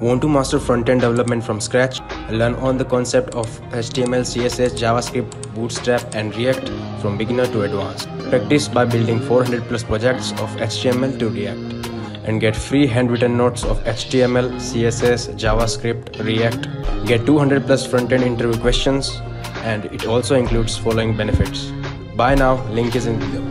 Want to master front-end development from scratch? Learn on the concept of HTML, CSS, JavaScript, Bootstrap and React from beginner to advanced. Practice by building 400+ projects of HTML to React and get free handwritten notes of HTML, CSS, JavaScript, React. Get 200+ front-end interview questions, and it also includes following benefits. Buy now, link is in below.